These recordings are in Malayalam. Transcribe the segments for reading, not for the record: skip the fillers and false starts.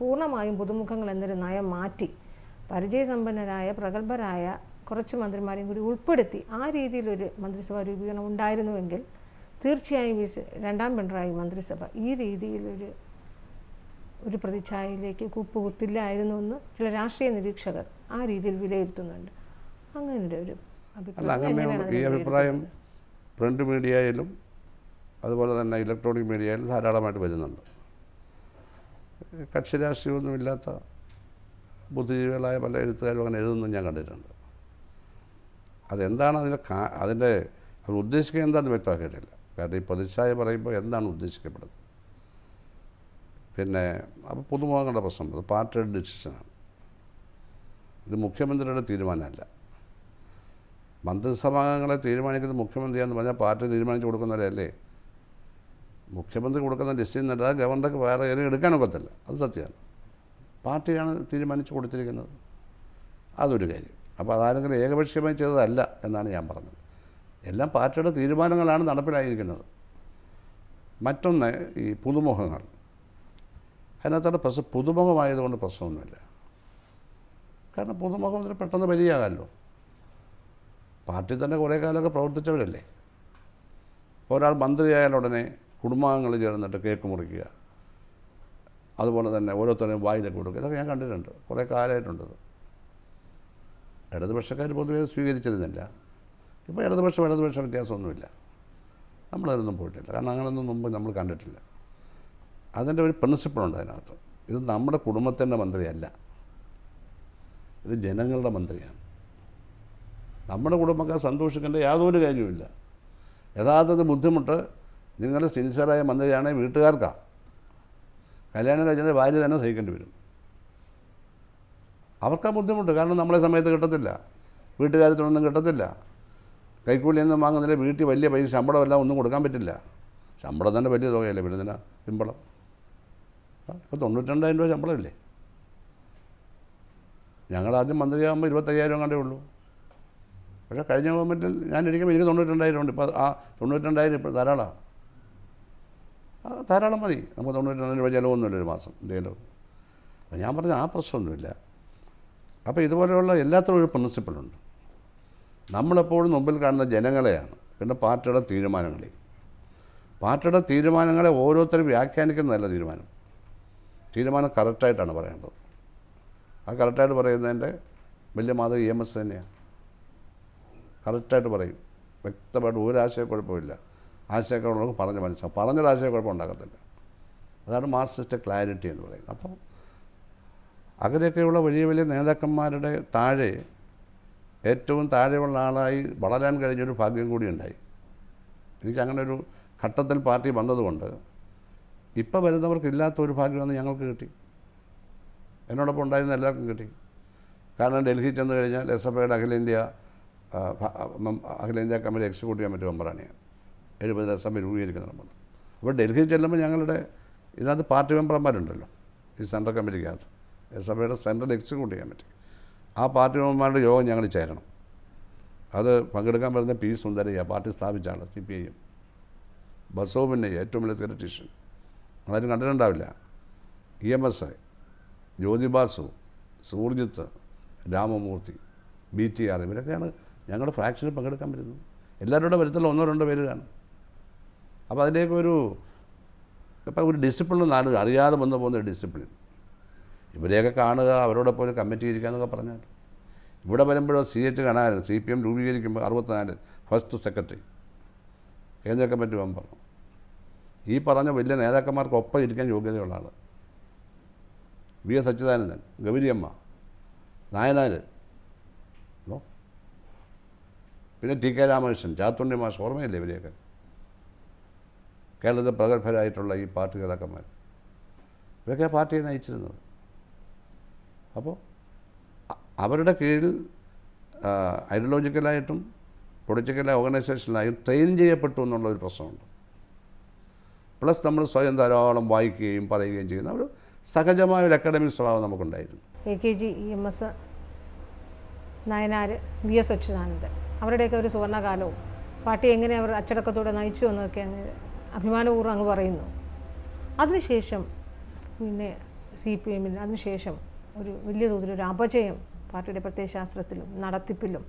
പൂർണ്ണമായും പുതുമുഖങ്ങൾ എന്നൊരു നയം മാറ്റി പരിചയസമ്പന്നരായ പ്രഗത്ഭരായ കുറച്ച് മന്ത്രിമാരെയും കൂടി ഉൾപ്പെടുത്തി ആ രീതിയിലൊരു മന്ത്രിസഭാ രൂപീകരണം ഉണ്ടായിരുന്നുവെങ്കിൽ തീർച്ചയായും രണ്ടാം പിണറായി മന്ത്രിസഭ ഈ രീതിയിലൊരു പ്രതിച്ഛായയിലേക്ക് കൂപ്പുകുത്തില്ലായിരുന്നു എന്ന് ചില രാഷ്ട്രീയ നിരീക്ഷകർ ആ രീതിയിൽ വിലയിരുത്തുന്നുണ്ട്. അങ്ങനെ ഒരു ഈ അഭിപ്രായം പ്രിന്റ് മീഡിയയിലും അതുപോലെ തന്നെ ഇലക്ട്രോണിക് മീഡിയയിലും ധാരാളമായിട്ട് വരുന്നുണ്ട്. കക്ഷി രാഷ്ട്രീയമൊന്നുമില്ലാത്ത ബുദ്ധിജീവികളായ പല എഴുത്തുകാരും അങ്ങനെ എഴുതുന്നത് ഞാൻ കണ്ടിട്ടുണ്ട്. അതെന്താണ് അതിൻ്റെ അവർ ഉദ്ദേശിക്കുക എന്താണെന്ന് വ്യക്തമാക്കിയിട്ടില്ല. കാരണം ഈ പ്രതിച്ഛായ പറയുമ്പോൾ എന്താണ് ഉദ്ദേശിക്കപ്പെടുന്നത്? പിന്നെ അപ്പോൾ പുതുമുഖങ്ങളുടെ പ്രശ്നം അത് പാർട്ടിയുടെ ഡിസിഷനാണ്. ഇത് മുഖ്യമന്ത്രിയുടെ തീരുമാനമല്ല. മന്ത്രിസഭാംഗങ്ങളെ തീരുമാനിക്കുന്നത് മുഖ്യമന്ത്രിയാണെന്ന് പറഞ്ഞാൽ പാർട്ടി തീരുമാനിച്ച് കൊടുക്കുന്നവരല്ലേ. മുഖ്യമന്ത്രി കൊടുക്കുന്ന ഡിസിഷൻ അല്ലാതെ ഗവർണർക്ക് വേറെ കാര്യം എടുക്കാനൊക്കത്തില്ല. അത് സത്യമാണ്. പാർട്ടിയാണ് തീരുമാനിച്ച് കൊടുത്തിരിക്കുന്നത്. അതൊരു കാര്യം. അപ്പോൾ അതാരെങ്കിലും ഏകപക്ഷീയമായി ചെയ്തതല്ല എന്നാണ് ഞാൻ പറഞ്ഞത്. എല്ലാം പാർട്ടിയുടെ തീരുമാനങ്ങളാണ് നടപ്പിലായിരിക്കുന്നത്. മറ്റൊന്ന് ഈ പുതുമുഖങ്ങൾ, അതിനകത്തോടെ പ്രശ്നം പുതുമുഖമായതുകൊണ്ട് പ്രശ്നമൊന്നുമില്ല. കാരണം പുതുമുഖത്തിന് പെട്ടെന്ന് വലിയാകാമല്ലോ. പാർട്ടി തന്നെ കുറേ കാലമൊക്കെ പ്രവർത്തിച്ചവരല്ലേ. ഒരാൾ മന്ത്രിയായാലുടനെ കുടുംബാംഗങ്ങൾ ചേർന്നിട്ട് കേക്ക് മുറിക്കുക, അതുപോലെ തന്നെ ഓരോരുത്തരെയും വായിലൊക്കെ കൊടുക്കുക, ഇതൊക്കെ ഞാൻ കണ്ടിട്ടുണ്ട്. കുറേ കാലമായിട്ടുണ്ടത്. ഇടതുപക്ഷക്കാർ പൊതുവേ സ്വീകരിച്ചിരുന്നില്ല. ഇപ്പോൾ ഇടതുപക്ഷം വ്യത്യാസമൊന്നുമില്ല. നമ്മളതിനൊന്നും പോയിട്ടില്ല. കാരണം അങ്ങനൊന്നും മുമ്പ് നമ്മൾ കണ്ടിട്ടില്ല. അതിൻ്റെ ഒരു പ്രിൻസിപ്പിളുണ്ട് അതിനകത്ത്. ഇത് നമ്മുടെ കുടുംബത്തിൻ്റെ മന്ത്രിയല്ല, ഇത് ജനങ്ങളുടെ മന്ത്രിയാണ്. നമ്മുടെ കുടുംബക്കാർ സന്തോഷിക്കേണ്ട യാതൊരു കാര്യവുമില്ല. യഥാർത്ഥത്തിൽ ബുദ്ധിമുട്ട് നിങ്ങൾ സിൻസിയറായ മന്ത്രിയാണെങ്കിൽ വീട്ടുകാർക്കാണ്. കല്യാണം കഴിച്ചതിൻ്റെ ഭാര്യ തന്നെ സഹിക്കേണ്ടി വരും. അവർക്കാ ബുദ്ധിമുട്ട്. കാരണം നമ്മളെ സമയത്ത് കിട്ടത്തില്ല, വീട്ടുകാര്യത്തിനൊന്നും കിട്ടത്തില്ല, കൈക്കൂലിയൊന്നും വാങ്ങുന്നില്ല, വീട്ടിൽ വലിയ പൈസ ശമ്പളമെല്ലാം ഒന്നും കൊടുക്കാൻ പറ്റില്ല. ശമ്പളം തന്നെ വലിയ തുകയല്ലേ, വരുന്നില്ല ശമ്പളം. ഇപ്പോൾ 92,000 രൂപ ശമ്പളമില്ലേ? ഞങ്ങളാദ്യം മന്ത്രിയാകുമ്പോൾ 25,000 കണ്ടേ ഉള്ളൂ. പക്ഷേ കഴിഞ്ഞ ഗവൺമെൻറ്റിൽ ഞാനിരിക്കുമ്പോൾ എനിക്ക് 92,000 ഉണ്ട്. ഇപ്പോൾ ആ 92,000 ഇപ്പോൾ ധാരാളമാണ്. ധാരാളം മതി. നമുക്ക് 92,000 രൂപ ചിലവൊന്നുമില്ല ഒരു മാസം എന്തെങ്കിലും. അപ്പോൾ ഞാൻ പറഞ്ഞ ആ പ്രശ്നമൊന്നുമില്ല. അപ്പോൾ ഇതുപോലെയുള്ള എല്ലാത്തിനും ഒരു പ്രിൻസിപ്പിളുണ്ട്. നമ്മളെപ്പോഴും മുമ്പിൽ കാണുന്ന ജനങ്ങളെയാണ്, പിന്നെ പാർട്ടിയുടെ തീരുമാനങ്ങളെ. പാർട്ടിയുടെ തീരുമാനങ്ങളെ ഓരോരുത്തരും വ്യാഖ്യാനിക്കുന്നതല്ല തീരുമാനം. തീരുമാനം കറക്റ്റായിട്ടാണ് പറയേണ്ടത്. ആ കറക്റ്റായിട്ട് പറയുന്നതിൻ്റെ വലിയ മാതൃക EMS തന്നെയാണ്. കറക്റ്റായിട്ട് പറയും, വ്യക്തമായിട്ട്. ഒരു ആശയക്കുഴപ്പമില്ല. ആശയക്കുഴപ്പം പറഞ്ഞ് മനസ്സിലാവും. പറഞ്ഞൊരു ആശയക്കുഴപ്പം ഉണ്ടാക്കത്തില്ല. അതാണ് മാർക്സിസ്റ്റ് ക്ലാരിറ്റി എന്ന് പറയുന്നത്. അപ്പം അങ്ങനെയൊക്കെയുള്ള വലിയ വലിയ നേതാക്കന്മാരുടെ താഴെ ഏറ്റവും താഴെയുള്ള ആളായി വളരാൻ കഴിഞ്ഞൊരു ഭാഗ്യം കൂടി ഉണ്ടായി എനിക്ക്. അങ്ങനെ ഒരു ഘട്ടത്തിൽ പാർട്ടി വന്നതുകൊണ്ട് ഇപ്പോൾ വരുന്നവർക്കില്ലാത്തൊരു ഭാഗ്യമെന്ന് ഞങ്ങൾക്ക് കിട്ടി. എന്നോടൊപ്പം ഉണ്ടായിരുന്ന എല്ലാവർക്കും കിട്ടി. കാരണം ഡൽഹി ചെന്ന് കഴിഞ്ഞാൽ SFIയുടെ അഖിലേന്ത്യാ കമ്മിറ്റി എക്സിക്യൂട്ടീവ് കമ്മിറ്റി മെമ്പറാണിയാണ്. 70 SFI രൂപീകരിക്കുന്ന നമ്മൾ. അപ്പോൾ ഡൽഹി ചെല്ലുമ്പോൾ ഞങ്ങളുടെ ഇതിനകത്ത് പാർട്ടി മെമ്പർമാരുണ്ടല്ലോ ഈ സെൻട്രൽ കമ്മിറ്റിക്കകത്ത്, SFIയുടെ സെൻട്രൽ എക്സിക്യൂട്ടീവ് കമ്മിറ്റി. ആ പാർട്ടി മെമ്പർമാരുടെ യോഗം ഞങ്ങൾ ചേരണം. അത് പങ്കെടുക്കാൻ വരുന്ന P സുന്ദരയ്യ, പാർട്ടി സ്ഥാപിച്ച ആൾ, CPI, ബസോബിൻ്റെ ഏറ്റവും വലിയ സെക്രട്ടീഷ്യൻ, അതായത് കണ്ടിട്ടുണ്ടാവില്ല, EMS, ജ്യോതിബാസു, സൂർജിത്ത്, രാമമൂർത്തി, BTR, ഇവരൊക്കെയാണ് ഞങ്ങളുടെ ഫ്രാക്ഷനിൽ പങ്കെടുക്കാൻ പറ്റുന്നത്. എല്ലാവരുടെ വരുത്തുള്ള 1-2 പേര് കാണും. അപ്പോൾ അതിൻ്റെയൊക്കെ ഒരു ഡിസിപ്ലിൻ ആണ്. അറിയാതെ വന്നു പോകുന്നൊരു ഡിസിപ്ലിൻ. ഇവരെയൊക്കെ കാണുക, അവരോടൊപ്പം ഒരു കമ്മിറ്റി ഇരിക്കുക എന്നൊക്കെ പറഞ്ഞാൽ. ഇവിടെ വരുമ്പോഴോ CH കാണാൻ, CPM രൂപീകരിക്കുമ്പോൾ 64 ഫസ്റ്റ് സെക്രട്ടറി, കേന്ദ്ര കമ്മിറ്റി മെമ്പർ, ഈ പറഞ്ഞ വലിയ നേതാക്കന്മാർക്കൊപ്പം ഇരിക്കാൻ യോഗ്യതയുള്ള ആൾ, VS Achudanandan, ഗൗരിയമ്മ, നായനാർ, പിന്നെ TK Ramakrishnan, ചാത്തുണ്ണി മാഷ്, ഓർമ്മയില്ലേ ഇവരെയൊക്കെ? കേരളത്തിൽ പ്രഗത്ഭരായിട്ടുള്ള ഈ പാർട്ടി നേതാക്കന്മാർ, ഇവരൊക്കെ പാർട്ടിയെ നയിച്ചിരുന്നത്. അപ്പോൾ അവരുടെ കീഴിൽ ഐഡിയോളജിക്കലായിട്ടും പൊളിറ്റിക്കലായ ഓർഗനൈസേഷനിലായും ട്രെയിൻ ചെയ്യപ്പെട്ടു എന്നുള്ളൊരു പ്രശ്നമുണ്ട്. പ്ലസ് നമ്മൾ സ്വയം ധാരാളം വായിക്കുകയും പറയുകയും ചെയ്യുന്ന ഒരു സഹജമായ ഒരു അക്കാഡമിക് സ്വഭാവം നമുക്കുണ്ടായിരുന്നു. AKG, EMS, Nayanar, VS Achudanandan, അവരുടെയൊക്കെ ഒരു സുവർണകാലവും പാർട്ടി എങ്ങനെ അവർ അച്ചടക്കത്തോടെ നയിച്ചു എന്നൊക്കെ അങ്ങ് അഭിമാനപൂർവ്വം അങ്ങ് പറയുന്നു. അതിനുശേഷം പിന്നെ CPM in Anshesham, Villu Rampajam, Party Departation Stratilum, Nadatipilum,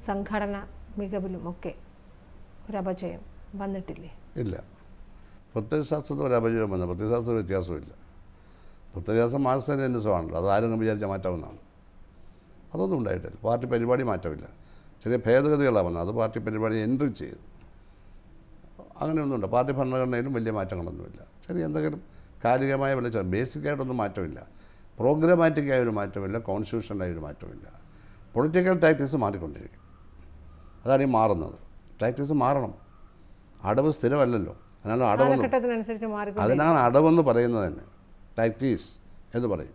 Sankarana, Mikabilum, okay, Rabajam, Vanatili. Illa. Potesas of Rabajam and the Potesas of Yasuil. Potesas Master and so on, rather I don't know Jamatavana. Other than title, party peribody matavilla. Say a pair of the 11, other party peribody in the cheese. I don't know the party for no name will be matavilla. Say the Cardigamai village, basic out of the matavilla. Programmatic I will matavilla, constitution I will matavilla. Political tactics are matavilla. That is Marano. Tactics are Marano. Adabus Tilavallo. Another Adavan. Adana Adavan the Parana. Tactics, everybody.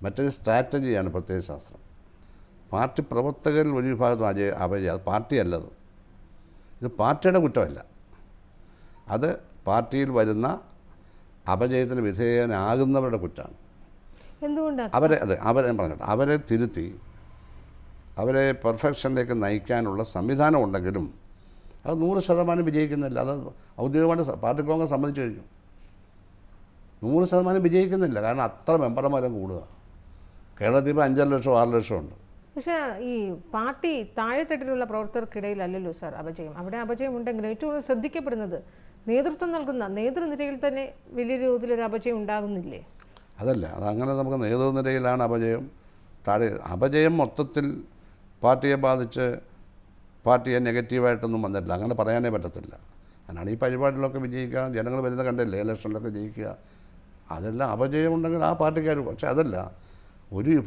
Material strategy and Patesastra. Party Provotagal Vijay Abaya, party a level. The party of Gutoila. Other party Vajana Abajay and Vithay and Agam Nabakutan. Abare Tiriti Abare perfection like a Naikan or Samizana on the Gidum. How no Salaman Vijay and the Lala. How do you want a party gong or somebody to you? No Salaman Vijay and the Lala, Atram Paramara Guda. Keradiba Angela show Arla shown. This party is not a good thing. It's not a good thing. It's not a good thing. It's not a good thing. It's not a good thing.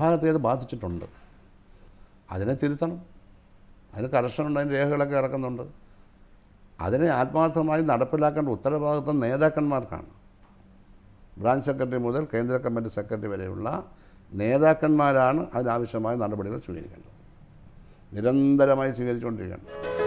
It's not a Adana Tiritan, and the correspondent and Rehela Karakanda. Adana Admarthamari, Nadapalak and Uttarabak, the Nedakan Markan. Branch Secretary Mother, Kendra Committee Secretary Vedula, Nedakan Maran, and Avishamai, Nadapalak Sunikan. Nidan the Ramai Single Chundigan.